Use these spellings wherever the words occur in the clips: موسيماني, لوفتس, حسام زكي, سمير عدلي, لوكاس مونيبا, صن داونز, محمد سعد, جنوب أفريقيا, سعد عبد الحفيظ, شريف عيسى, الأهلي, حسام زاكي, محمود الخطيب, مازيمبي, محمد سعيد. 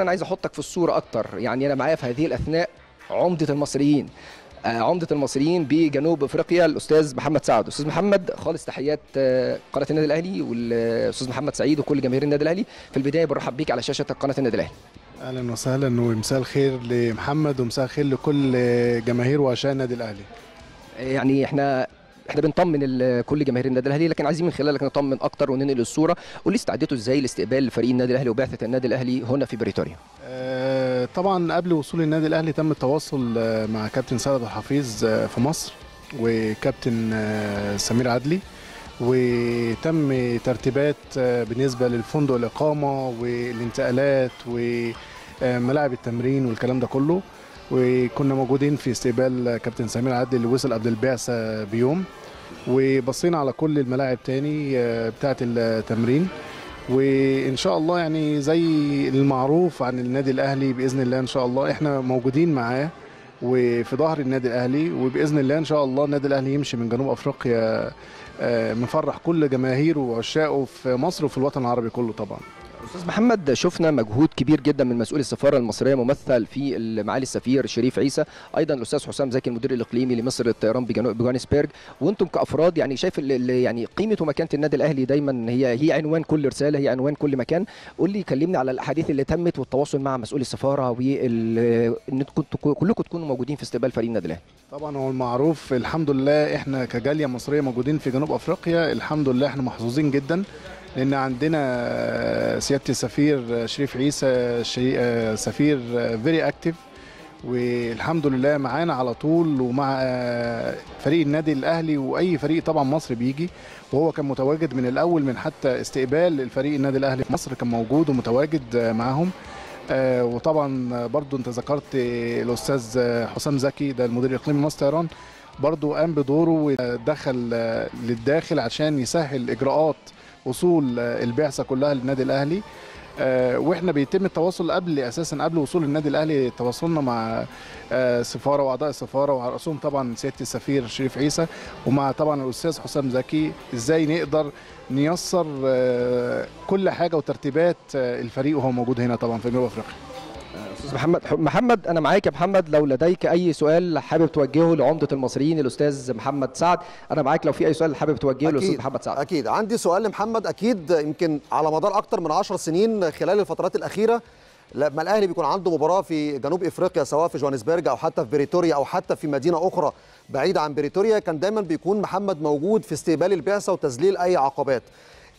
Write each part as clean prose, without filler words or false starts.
انا عايز احطك في الصوره اكتر. يعني انا معايا في هذه الاثناء عمده المصريين بجنوب افريقيا، الاستاذ محمد سعد. استاذ محمد خالص، تحيات قناه النادي الاهلي والاستاذ محمد سعيد وكل جماهير النادي الاهلي. في البدايه برحب بيك على شاشه قناه النادي الاهلي. اهلا وسهلا، ومساء الخير لمحمد ومساء الخير لكل جماهير وعشاق النادي الاهلي. يعني احنا بنطمن كل جماهير النادي الاهلي، لكن عايزين من خلالك نطمن اكتر وننقل الصوره. قول لي استعدتوا ازاي لاستقبال فريق النادي الاهلي وبعثه النادي الاهلي هنا في بريطانيا؟ طبعا قبل وصول النادي الاهلي تم التواصل مع كابتن سعد عبد الحفيظ في مصر وكابتن سمير عدلي، وتم ترتيبات بالنسبه للفندق الاقامه والانتقالات وملاعب التمرين والكلام ده كله، وكنا موجودين في استقبال كابتن سمير عدلي اللي وصل قبل البعثه بيوم، وبصينا على كل الملاعب تاني بتاعه التمرين. وان شاء الله يعني زي المعروف عن النادي الاهلي باذن الله، ان شاء الله احنا موجودين معاه وفي ظهر النادي الاهلي، وباذن الله ان شاء الله النادي الاهلي يمشي من جنوب افريقيا مفرح كل جماهيره وعشاقه في مصر وفي الوطن العربي كله. طبعا استاذ محمد، شفنا مجهود كبير جدا من مسؤول السفاره المصريه ممثل في معالي السفير شريف عيسى، ايضا الاستاذ حسام زاكي المدير الاقليمي لمصر للطيران بجوهانسبرج، وانتم كافراد يعني شايف يعني قيمه ومكانه النادي الاهلي دايما هي عنوان كل رساله، هي عنوان كل مكان. قول لي، كلمني على الاحاديث اللي تمت والتواصل مع مسؤول السفاره وان كلكم تكونوا موجودين في استقبال فريق النادي الاهلي. طبعا هو المعروف، الحمد لله احنا كجاليه مصريه موجودين في جنوب افريقيا، الحمد لله احنا محظوظين جدا لأن عندنا سيادة السفير شريف عيسى سفير فيري أكتيف، والحمد لله معانا على طول ومع فريق النادي الأهلي وأي فريق طبعا مصر بيجي، وهو كان متواجد من الأول، من حتى استقبال الفريق النادي الأهلي في مصر كان موجود ومتواجد معهم. وطبعا برضو أنت ذكرت الأستاذ حسام زكي، ده المدير الإقليمي لمصر طيران، برضو قام بدوره ودخل للداخل عشان يسهل إجراءات وصول البعثه كلها للنادي الاهلي. واحنا بيتم التواصل قبل وصول النادي الاهلي، تواصلنا مع السفاره واعضاء السفاره وعلى راسهم طبعا سياده السفير شريف عيسى ومع طبعا الاستاذ حسام زكي، ازاي نقدر نيسر كل حاجه وترتيبات الفريق وهو موجود هنا طبعا في جنوب افريقيا. استاذ محمد انا معاك يا محمد، لو لديك اي سؤال حابب توجهه لعمده المصريين الاستاذ محمد سعد، انا معاك لو في اي سؤال حابب توجهه للاستاذ محمد سعد. اكيد عندي سؤال لمحمد. اكيد يمكن على مدار اكتر من 10 سنين خلال الفترات الاخيره، لما الاهلي بيكون عنده مباراه في جنوب افريقيا سواء في جوهانسبرج او حتى في بريتوريا او حتى في مدينه اخرى بعيده عن بريتوريا، كان دايما بيكون محمد موجود في استقبال البعثه وتذليل اي عقبات.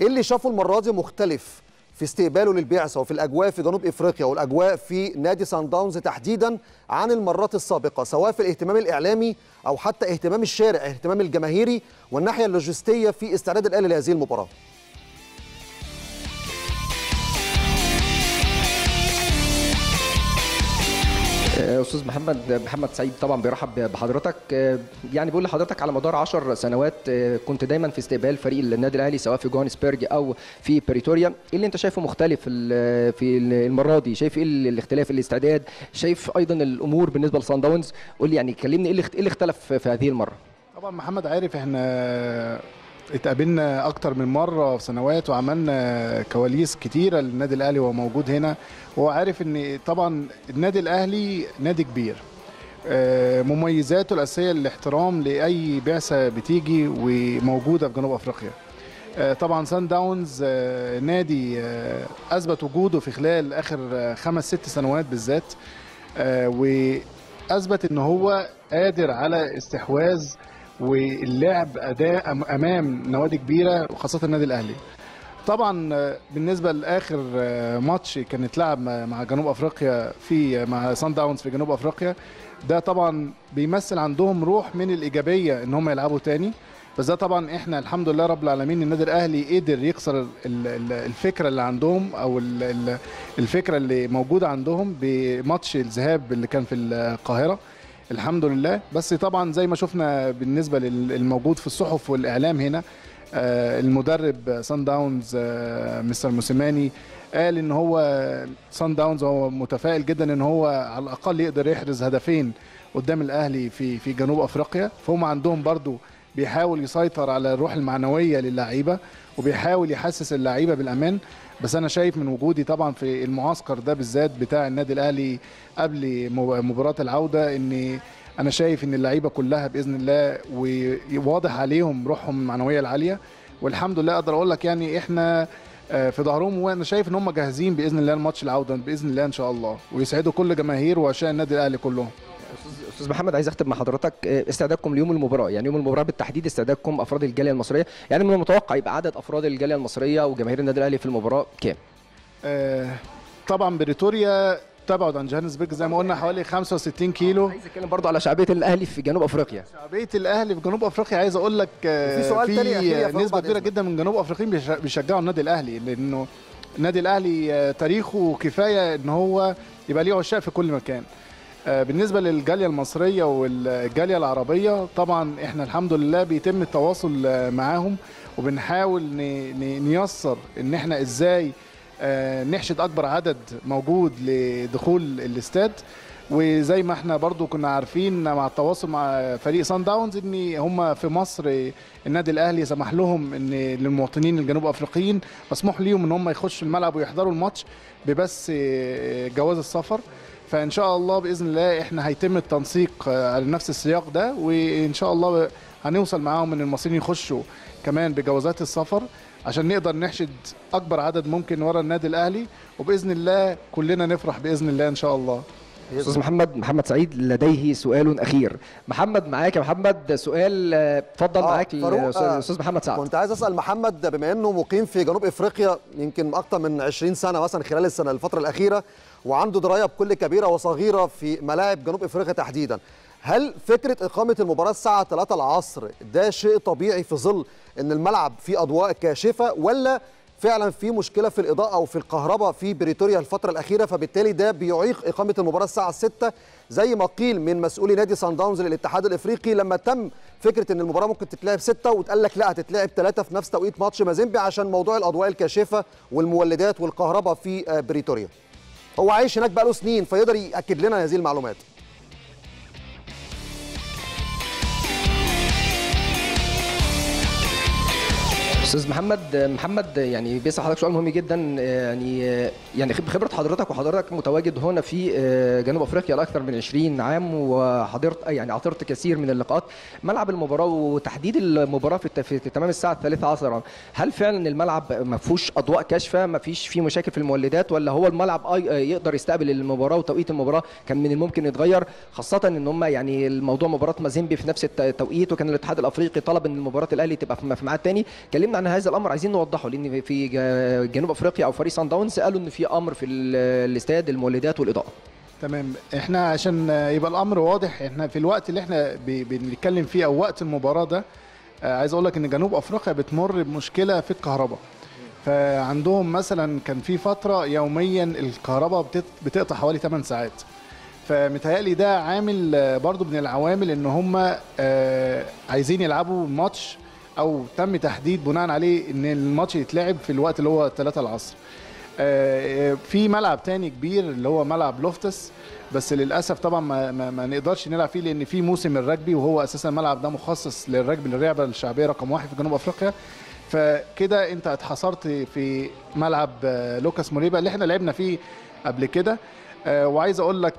ايه اللي شافه المره دي مختلف في استقباله للبعثه وفي الاجواء في جنوب افريقيا والاجواء في نادي صن داونز تحديدا عن المرات السابقه، سواء في الاهتمام الاعلامي او حتى اهتمام الشارع، اهتمام الجماهيري والناحيه اللوجستيه في استعداد الاهلي لهذه المباراه؟ استاذ محمد سعيد طبعا بيرحب بحضرتك. يعني بقول لحضرتك على مدار 10 سنوات كنت دايما في استقبال فريق النادي الاهلي سواء في جوهانسبرج او في بريتوريا، ايه اللي انت شايفه مختلف في المره دي؟ شايف ايه الاختلاف، الاستعداد، شايف ايضا الامور بالنسبه لصن داونز؟ قول لي يعني، كلمني ايه اللي اختلف في هذه المره. طبعا محمد عارف احنا اتقابلنا اكتر من مره في سنوات وعملنا كواليس كتيره للنادي الاهلي وهو موجود هنا، وهو عارف ان طبعا النادي الاهلي نادي كبير، مميزاته الاساسيه الاحترام لاي بعثه بتيجي وموجوده في جنوب افريقيا. طبعا صن داونز نادي اثبت وجوده في خلال اخر 5-6 سنوات بالذات، واثبت ان هو قادر على استحواذ واللعب اداء امام نوادي كبيره وخاصه النادي الاهلي. طبعا بالنسبه لاخر ماتش كان اتلعب مع جنوب افريقيا مع صن داونز في جنوب افريقيا، ده طبعا بيمثل عندهم روح من الايجابيه ان هم يلعبوا تاني، بس ده طبعا احنا الحمد لله رب العالمين النادي الاهلي قدر يكسر الفكره اللي عندهم او الفكره اللي موجوده عندهم بماتش الذهاب اللي كان في القاهره الحمد لله. بس طبعا زي ما شفنا بالنسبه للموجود في الصحف والاعلام هنا، المدرب صن داونز مستر موسيماني قال ان هو صن داونز هو متفائل جدا ان هو على الاقل يقدر يحرز هدفين قدام الاهلي في جنوب افريقيا، فهم عندهم برضو بيحاول يسيطر على الروح المعنويه للاعيبه وبيحاول يحسس اللاعيبه بالامان. بس انا شايف من وجودي طبعا في المعسكر ده بالذات بتاع النادي الاهلي قبل مباراه العوده، ان انا شايف ان اللعيبه كلها باذن الله وواضح عليهم روحهم المعنويه العاليه، والحمد لله اقدر اقول لك يعني احنا في ظهرهم، وانا شايف ان هم جاهزين باذن الله الماتش العوده باذن الله ان شاء الله، ويسعدوا كل جماهير وعشاء النادي الاهلي كلهم. استاذ محمد، عايز اختم مع حضرتك استعدادكم ليوم المباراه، يعني يوم المباراه بالتحديد استعدادكم افراد الجاليه المصريه، يعني من المتوقع يبقى عدد افراد الجاليه المصريه وجماهير النادي الاهلي في المباراه كام؟ طبعا بريتوريا تبعد عن جوهانسبرج زي ما قلنا حوالي 65 كيلو. عايز اتكلم برضه على شعبيه الاهلي في جنوب افريقيا. شعبيه الاهلي في جنوب افريقيا عايز اقول لك في نسبه كبيره جدا من جنوب افريقيين بيشجعوا النادي الاهلي، لانه النادي الاهلي تاريخه كفايه ان هو يبقى ليه عشاق في كل مكان. بالنسبه للجاليه المصريه والجاليه العربيه طبعا احنا الحمد لله بيتم التواصل معاهم، وبنحاول نيسر ان احنا ازاي نحشد اكبر عدد موجود لدخول الاستاد. وزي ما احنا برضو كنا عارفين مع التواصل مع فريق صن داونز ان هم في مصر النادي الاهلي سمح لهم ان للمواطنين الجنوب افريقيين مسموح ليهم ان هم يخشوا الملعب ويحضروا الماتش ببس جواز السفر. فان شاء الله باذن الله احنا هيتم التنسيق على نفس السياق ده، وان شاء الله هنوصل معاهم ان المصريين يخشوا كمان بجوازات السفر عشان نقدر نحشد اكبر عدد ممكن ورا النادي الاهلي، وباذن الله كلنا نفرح باذن الله ان شاء الله. استاذ محمد سعيد لديه سؤال اخير. محمد معاك يا محمد، سؤال اتفضل معاك الاستاذ محمد سعد. كنت عايز اسال محمد، بما انه مقيم في جنوب افريقيا يمكن اكتر من 20 سنه مثلا خلال الفتره الاخيره، وعنده درايه بكل كبيره وصغيره في ملاعب جنوب افريقيا تحديدا، هل فكره اقامه المباراه الساعه 3 العصر ده شيء طبيعي في ظل ان الملعب فيه اضواء كاشفه، ولا فعلا في مشكله في الاضاءه وفي الكهرباء في بريتوريا الفتره الاخيره فبالتالي ده بيعيق اقامه المباراه الساعه 6 زي ما قيل من مسؤولي نادي صن داونز للاتحاد الافريقي لما تم فكره ان المباراه ممكن تتلعب 6 واتقال لك لا هتتلعب 3 في نفس توقيت ماتش مازيمبي عشان موضوع الاضواء الكاشفه والمولدات والكهرباء في بريتوريا؟ هو عايش هناك بقاله سنين فيقدر ياكد لنا هذه المعلومات. استاذ محمد يعني بيسأل حضرتك سؤال مهم جدا، يعني بخبره حضرتك، وحضرتك متواجد هنا في جنوب افريقيا لاكثر من 20 عام، وحضرتك يعني عطرت كثير من اللقاءات. ملعب المباراه وتحديد المباراه في تمام الساعه 3 عصرا، هل فعلا الملعب ما فيهوش اضواء كاشفه، ما فيش فيه مشاكل في المولدات، ولا هو الملعب يقدر يستقبل المباراه وتوقيت المباراه كان من الممكن يتغير، خاصه ان هم يعني الموضوع مباراه مازيمبي في نفس التوقيت، وكان الاتحاد الافريقي طلب ان مباراه الاهلي تبقى في ميعاد ثاني. كلمنا عن هذا الامر، عايزين نوضحه، لان في جنوب افريقيا او فريق صن داونز قالوا ان في امر في الاستاد المولدات والاضاءه. تمام، احنا عشان يبقى الامر واضح، احنا في الوقت اللي احنا بنتكلم فيه او وقت المباراه ده، عايز اقول لك ان جنوب افريقيا بتمر بمشكله في الكهرباء. فعندهم مثلا كان في فتره يوميا الكهرباء بتقطع حوالي 8 ساعات، فمتهيألي ده عامل برضو من العوامل ان هم عايزين يلعبوا ماتش او تم تحديد بناء عليه ان الماتش يتلعب في الوقت اللي هو 3 العصر. في ملعب تاني كبير اللي هو ملعب لوفتس، بس للاسف طبعا ما نقدرش نلعب فيه لان في موسم الرجبي، وهو اساسا الملعب ده مخصص للرجبي للرياضه الشعبيه رقم 1 في جنوب افريقيا. فكده انت اتحصرت في ملعب لوكاس مونيبا اللي احنا لعبنا فيه قبل كده. وعايز اقول لك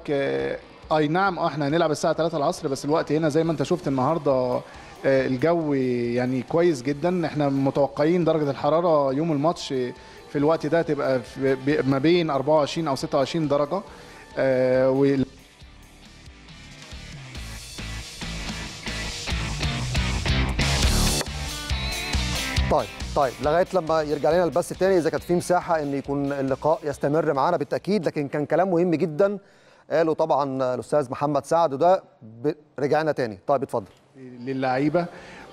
اي نعم احنا هنلعب الساعه 3 العصر، بس الوقت هنا زي ما انت شفت النهارده الجو يعني كويس جدا، احنا متوقعين درجه الحراره يوم الماتش في الوقت ده تبقى ما بين 24 او 26 درجه. طيب لغايه لما يرجع لنا البث تاني اذا كانت في مساحه ان يكون اللقاء يستمر معانا بالتاكيد، لكن كان كلام مهم جدا قاله طبعا الاستاذ محمد سعد وده رجعنا تاني. طيب اتفضل. للعيبه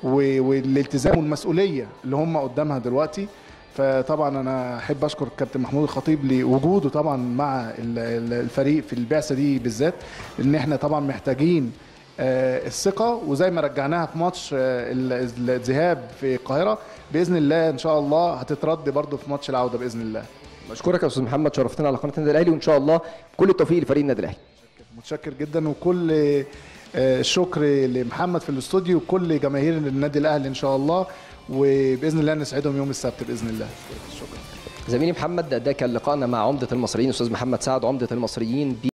والالتزام والمسؤوليه اللي هم قدامها دلوقتي. فطبعا انا احب اشكر الكابتن محمود الخطيب لوجوده طبعا مع الفريق في البعثه دي بالذات، ان احنا طبعا محتاجين الثقه، وزي ما رجعناها في ماتش الذهاب في القاهره باذن الله ان شاء الله هتترد برده في ماتش العوده باذن الله. بشكرك يا استاذ محمد، شرفتنا على قناه النادي الاهلي، وان شاء الله كل التوفيق لفريق النادي الاهلي. متشكر جدا، وكل شكر لمحمد في الاستوديو وكل جماهير النادي الاهلي ان شاء الله، وباذن الله نسعدهم يوم السبت باذن الله. شكرا زميلي محمد. ده كان لقائنا مع عمده المصريين استاذ محمد سعد عمده المصريين.